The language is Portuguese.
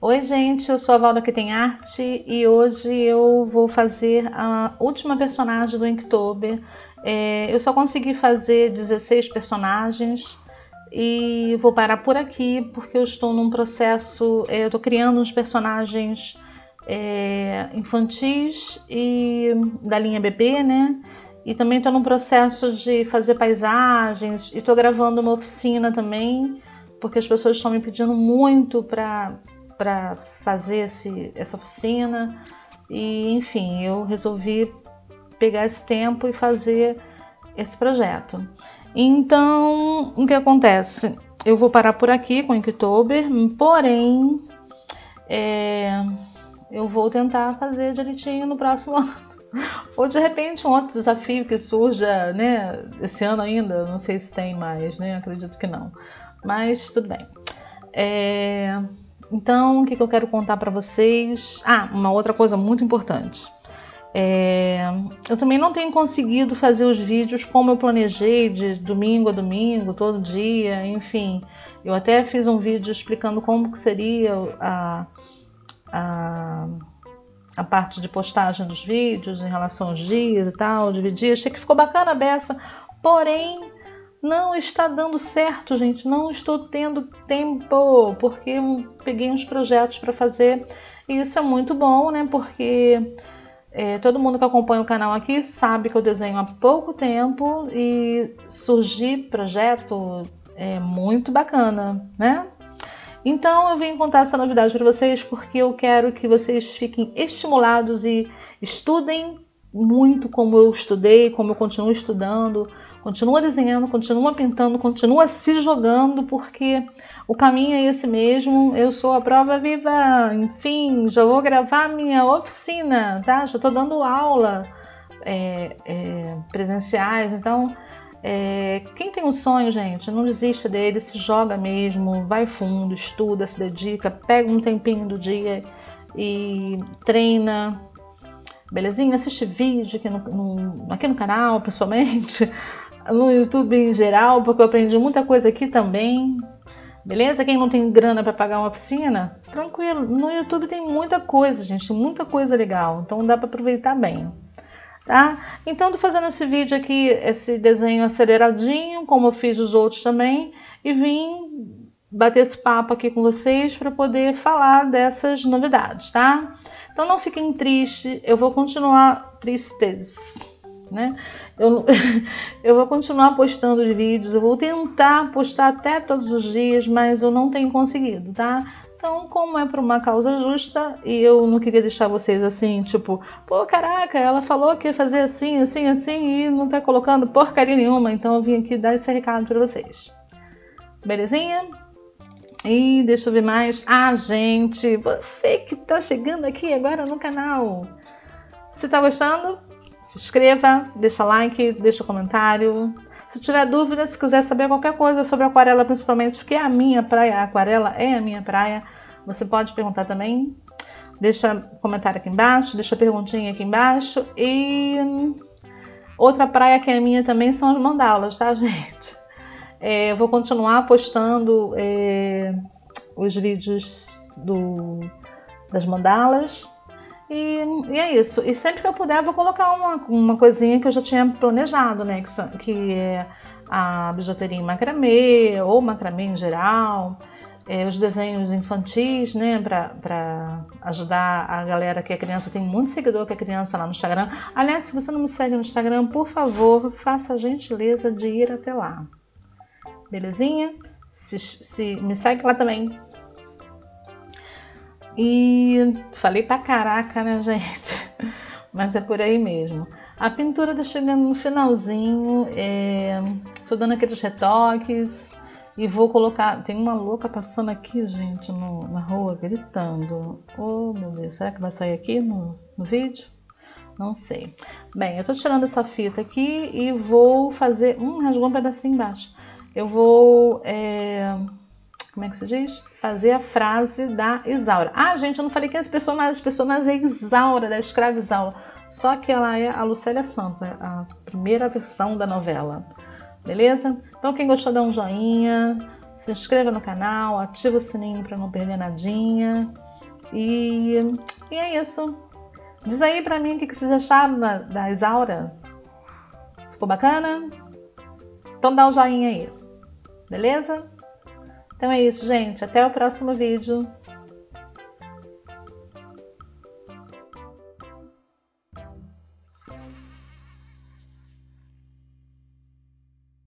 Oi gente, eu sou a Valda que tem arte e hoje eu vou fazer a última personagem do Inktober. Eu só consegui fazer 16 personagens e vou parar por aqui porque eu estou num processo, eu estou criando uns personagens infantis e da linha bebê, né? E também estou num processo de fazer paisagens e estou gravando uma oficina também, porque as pessoas estão me pedindo muito para fazer essa oficina e, enfim, eu resolvi pegar esse tempo e fazer esse projeto. Então, o que acontece? Eu vou parar por aqui com o Inktober, porém, eu vou tentar fazer direitinho no próximo ano. Ou, de repente, um outro desafio que surja, né, esse ano ainda, não sei se tem mais, né, acredito que não. Mas, tudo bem. Então, o que eu quero contar para vocês? Ah, uma outra coisa muito importante. Eu também não tenho conseguido fazer os vídeos como eu planejei, de domingo a domingo, todo dia, enfim. Eu até fiz um vídeo explicando como que seria a parte de postagem dos vídeos, em relação aos dias e tal, dividir. Achei que ficou bacana a beça, porém... não está dando certo, gente. Não estou tendo tempo, porque eu peguei uns projetos para fazer. E isso é muito bom, né? Porque todo mundo que acompanha o canal aqui sabe que eu desenho há pouco tempo e surgir projeto é muito bacana, né? Então eu vim contar essa novidade para vocês porque eu quero que vocês fiquem estimulados e estudem muito como eu estudei, como eu continuo estudando. Continua desenhando, continua pintando, continua se jogando, porque o caminho é esse mesmo. Eu sou a prova viva. Enfim, já vou gravar minha oficina, tá? Já tô dando aula presenciais. Então, quem tem um sonho, gente, não desista dele, se joga mesmo, vai fundo, estuda, se dedica, pega um tempinho do dia e treina. Belezinha? Assiste vídeo aqui no canal, principalmente. No YouTube em geral, porque eu aprendi muita coisa aqui também. Beleza? Quem não tem grana para pagar uma oficina, tranquilo. No YouTube tem muita coisa, gente. Muita coisa legal. Então dá para aproveitar bem. Tá? Então tô fazendo esse vídeo aqui, esse desenho aceleradinho, como eu fiz os outros também. E vim bater esse papo aqui com vocês para poder falar dessas novidades, tá? Então não fiquem tristes. Eu vou continuar tristes. Né? Eu vou continuar postando os vídeos, eu vou tentar postar até todos os dias, mas eu não tenho conseguido, tá? Então, como é por uma causa justa, e eu não queria deixar vocês assim, tipo, pô, caraca, ela falou que ia fazer assim, assim, assim, e não tá colocando porcaria nenhuma, então eu vim aqui dar esse recado pra vocês. Belezinha? E deixa eu ver mais. Ah, gente, você que tá chegando aqui agora no canal, você tá gostando? Se inscreva, deixa like, deixa comentário. Se tiver dúvida, se quiser saber qualquer coisa sobre aquarela, principalmente, porque é a minha praia, a aquarela é a minha praia, você pode perguntar também. Deixa comentário aqui embaixo, deixa perguntinha aqui embaixo. E outra praia que é a minha também são as mandalas, tá, gente? Eu vou continuar postando os vídeos das mandalas. E é isso, e sempre que eu puder eu vou colocar uma coisinha que eu já tinha planejado, né, que é a bijuteria em macramê, ou macramê em geral, os desenhos infantis, né, pra ajudar a galera que é criança. Tem muito seguidor que é criança lá no Instagram. Aliás, se você não me segue no Instagram, por favor, faça a gentileza de ir até lá, belezinha? Se me segue lá também. E falei pra caraca, né, gente? Mas é por aí mesmo. A pintura tá chegando no finalzinho. Tô dando aqueles retoques. E vou colocar... Tem uma louca passando aqui, gente, na rua, gritando. Oh, meu Deus. Será que vai sair aqui no vídeo? Não sei. Bem, eu tô tirando essa fita aqui e vou fazer... rasgou um pedacinho embaixo. Eu vou... Como é que se diz? Fazer a frase da Isaura. Ah, gente, eu não falei que esse personagem. Esse personagem é Isaura, da Escrava Isaura. Só que ela é a Lucélia Santos, a primeira versão da novela. Beleza? Então, quem gostou, dá um joinha. Se inscreva no canal, ativa o sininho para não perder nadinha. E é isso. Diz aí pra mim o que vocês acharam da Isaura. Ficou bacana? Então dá um joinha aí. Beleza? Então é isso, gente. Até o próximo vídeo.